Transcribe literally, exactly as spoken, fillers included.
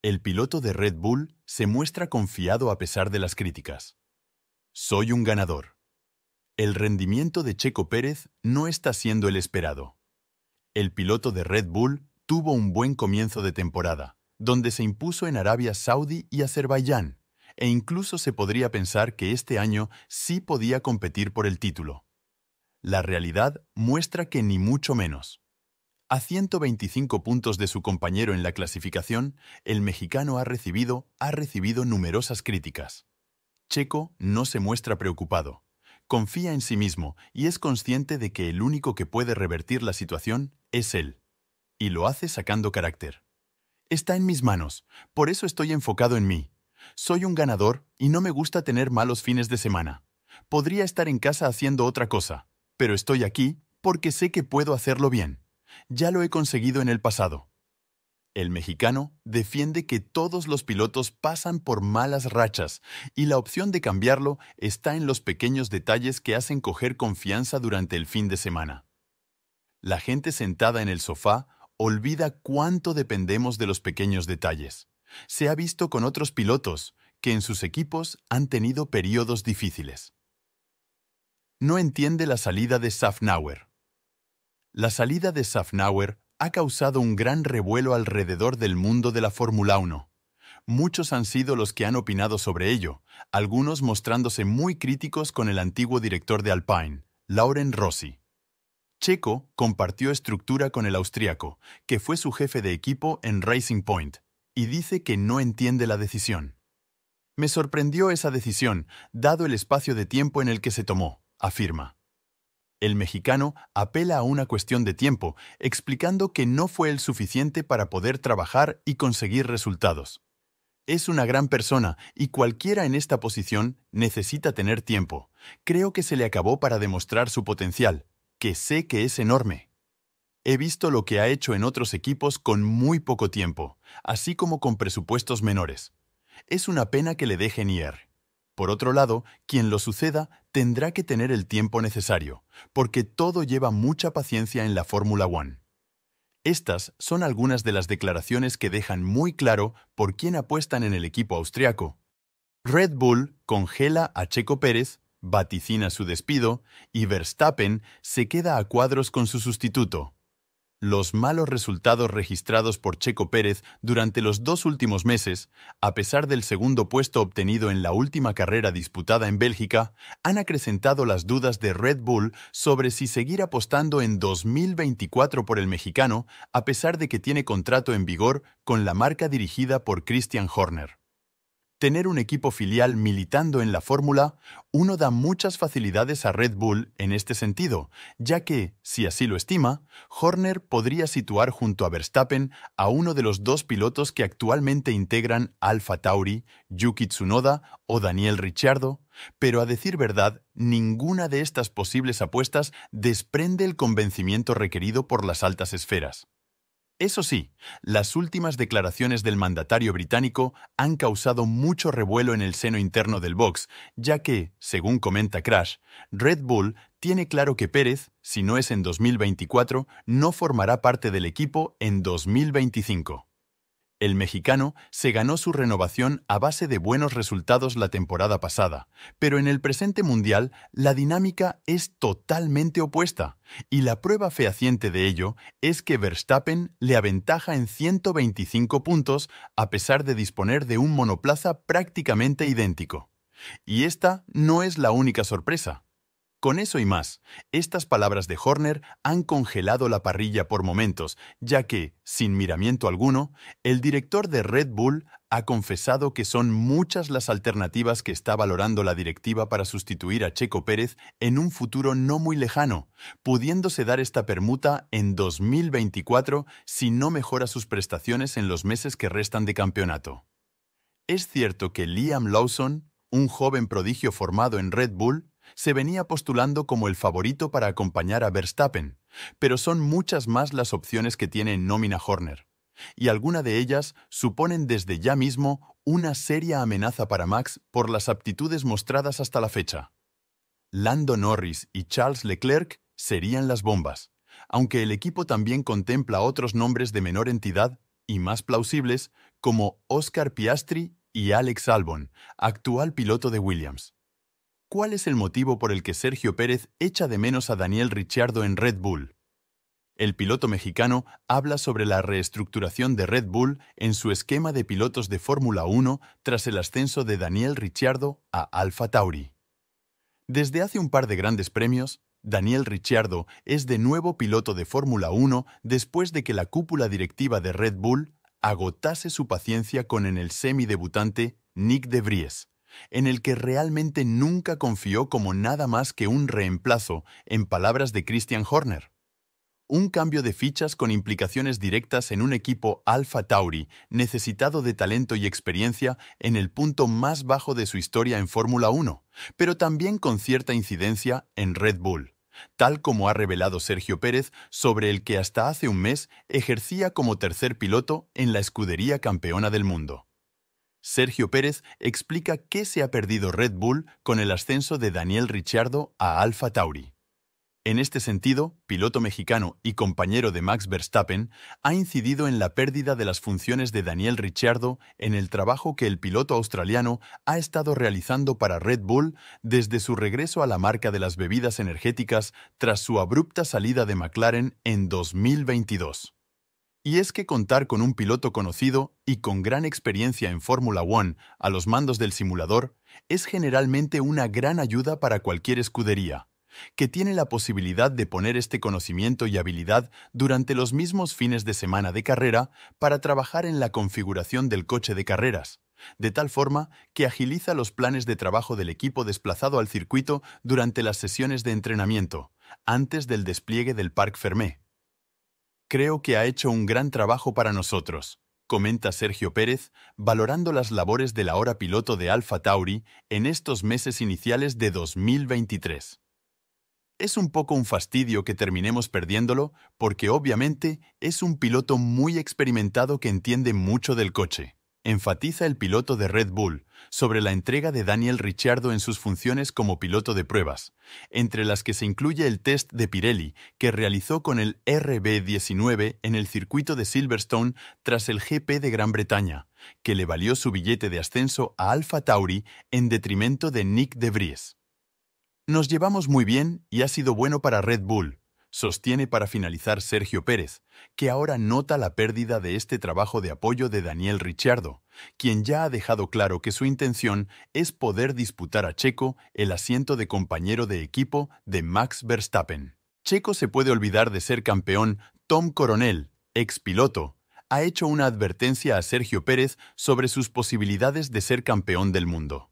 El piloto de Red Bull se muestra confiado a pesar de las críticas. Soy un ganador. El rendimiento de Checo Pérez no está siendo el esperado. El piloto de Red Bull tuvo un buen comienzo de temporada, donde se impuso en Arabia Saudí y Azerbaiyán, e incluso se podría pensar que este año sí podía competir por el título. La realidad muestra que ni mucho menos. A ciento veinticinco puntos de su compañero en la clasificación, el mexicano ha recibido, ha recibido numerosas críticas. Checo no se muestra preocupado, confía en sí mismo y es consciente de que el único que puede revertir la situación es él. Y lo hace sacando carácter. Está en mis manos, por eso estoy enfocado en mí. Soy un ganador y no me gusta tener malos fines de semana. Podría estar en casa haciendo otra cosa, pero estoy aquí porque sé que puedo hacerlo bien. Ya lo he conseguido en el pasado. El mexicano defiende que todos los pilotos pasan por malas rachas y la opción de cambiarlo está en los pequeños detalles que hacen coger confianza durante el fin de semana. La gente sentada en el sofá olvida cuánto dependemos de los pequeños detalles. Se ha visto con otros pilotos que en sus equipos han tenido periodos difíciles. No entiende la salida de Safnauer. La salida de Safnauer ha causado un gran revuelo alrededor del mundo de la Fórmula uno. Muchos han sido los que han opinado sobre ello, algunos mostrándose muy críticos con el antiguo director de Alpine, Laurent Rossi. Checo compartió estructura con el austríaco, que fue su jefe de equipo en Racing Point, y dice que no entiende la decisión. Me sorprendió esa decisión, dado el espacio de tiempo en el que se tomó, afirma. El mexicano apela a una cuestión de tiempo, explicando que no fue el suficiente para poder trabajar y conseguir resultados. Es una gran persona y cualquiera en esta posición necesita tener tiempo. Creo que se le acabó para demostrar su potencial, que sé que es enorme. He visto lo que ha hecho en otros equipos con muy poco tiempo, así como con presupuestos menores. Es una pena que le dejen ir. Por otro lado, quien lo suceda tendrá que tener el tiempo necesario, porque todo lleva mucha paciencia en la Fórmula uno. Estas son algunas de las declaraciones que dejan muy claro por quién apuestan en el equipo austriaco. Red Bull congela a Checo Pérez, vaticina su despido y Verstappen se queda a cuadros con su sustituto. Los malos resultados registrados por Checo Pérez durante los dos últimos meses, a pesar del segundo puesto obtenido en la última carrera disputada en Bélgica, han acrecentado las dudas de Red Bull sobre si seguir apostando en dos mil veinticuatro por el mexicano, a pesar de que tiene contrato en vigor con la marca dirigida por Christian Horner. Tener un equipo filial militando en la Fórmula uno da muchas facilidades a Red Bull en este sentido, ya que, si así lo estima, Horner podría situar junto a Verstappen a uno de los dos pilotos que actualmente integran AlphaTauri, Yuki Tsunoda o Daniel Ricciardo, pero a decir verdad, ninguna de estas posibles apuestas desprende el convencimiento requerido por las altas esferas. Eso sí, las últimas declaraciones del mandatario británico han causado mucho revuelo en el seno interno del box, ya que, según comenta Crash, Red Bull tiene claro que Pérez, si no es en dos mil veinticuatro, no formará parte del equipo en dos mil veinticinco. El mexicano se ganó su renovación a base de buenos resultados la temporada pasada, pero en el presente mundial la dinámica es totalmente opuesta, y la prueba fehaciente de ello es que Verstappen le aventaja en ciento veinticinco puntos a pesar de disponer de un monoplaza prácticamente idéntico. Y esta no es la única sorpresa. Con eso y más, estas palabras de Horner han congelado la parrilla por momentos, ya que, sin miramiento alguno, el director de Red Bull ha confesado que son muchas las alternativas que está valorando la directiva para sustituir a Checo Pérez en un futuro no muy lejano, pudiéndose dar esta permuta en dos mil veinticuatro si no mejora sus prestaciones en los meses que restan de campeonato. Es cierto que Liam Lawson, un joven prodigio formado en Red Bull, se venía postulando como el favorito para acompañar a Verstappen, pero son muchas más las opciones que tiene en nómina Horner, y alguna de ellas suponen desde ya mismo una seria amenaza para Max por las aptitudes mostradas hasta la fecha. Lando Norris y Charles Leclerc serían las bombas, aunque el equipo también contempla otros nombres de menor entidad y más plausibles, como Oscar Piastri y Alex Albon, actual piloto de Williams. ¿Cuál es el motivo por el que Sergio Pérez echa de menos a Daniel Ricciardo en Red Bull? El piloto mexicano habla sobre la reestructuración de Red Bull en su esquema de pilotos de Fórmula uno tras el ascenso de Daniel Ricciardo a AlphaTauri. Desde hace un par de grandes premios, Daniel Ricciardo es de nuevo piloto de Fórmula uno después de que la cúpula directiva de Red Bull agotase su paciencia con el semidebutante Nick de Vries, en el que realmente nunca confió como nada más que un reemplazo, en palabras de Christian Horner. Un cambio de fichas con implicaciones directas en un equipo AlphaTauri, necesitado de talento y experiencia en el punto más bajo de su historia en Fórmula uno, pero también con cierta incidencia en Red Bull, tal como ha revelado Sergio Pérez, sobre el que hasta hace un mes ejercía como tercer piloto en la escudería campeona del mundo. Sergio Pérez explica qué se ha perdido Red Bull con el ascenso de Daniel Ricciardo a AlphaTauri. En este sentido, piloto mexicano y compañero de Max Verstappen, ha incidido en la pérdida de las funciones de Daniel Ricciardo en el trabajo que el piloto australiano ha estado realizando para Red Bull desde su regreso a la marca de las bebidas energéticas tras su abrupta salida de McLaren en dos mil veintidós. Y es que contar con un piloto conocido y con gran experiencia en Fórmula uno a los mandos del simulador es generalmente una gran ayuda para cualquier escudería, que tiene la posibilidad de poner este conocimiento y habilidad durante los mismos fines de semana de carrera para trabajar en la configuración del coche de carreras, de tal forma que agiliza los planes de trabajo del equipo desplazado al circuito durante las sesiones de entrenamiento, antes del despliegue del Parc Fermé. Creo que ha hecho un gran trabajo para nosotros, comenta Sergio Pérez, valorando las labores del ahora piloto de AlphaTauri en estos meses iniciales de dos mil veintitrés. Es un poco un fastidio que terminemos perdiéndolo, porque obviamente es un piloto muy experimentado que entiende mucho del coche, enfatiza el piloto de Red Bull sobre la entrega de Daniel Ricciardo en sus funciones como piloto de pruebas, entre las que se incluye el test de Pirelli que realizó con el R B diecinueve en el circuito de Silverstone tras el G P de Gran Bretaña, que le valió su billete de ascenso a AlphaTauri en detrimento de Nick de Vries. Nos llevamos muy bien y ha sido bueno para Red Bull, sostiene para finalizar Sergio Pérez, que ahora nota la pérdida de este trabajo de apoyo de Daniel Ricciardo, quien ya ha dejado claro que su intención es poder disputar a Checo el asiento de compañero de equipo de Max Verstappen. Checo se puede olvidar de ser campeón. Tom Coronel, ex piloto, ha hecho una advertencia a Sergio Pérez sobre sus posibilidades de ser campeón del mundo.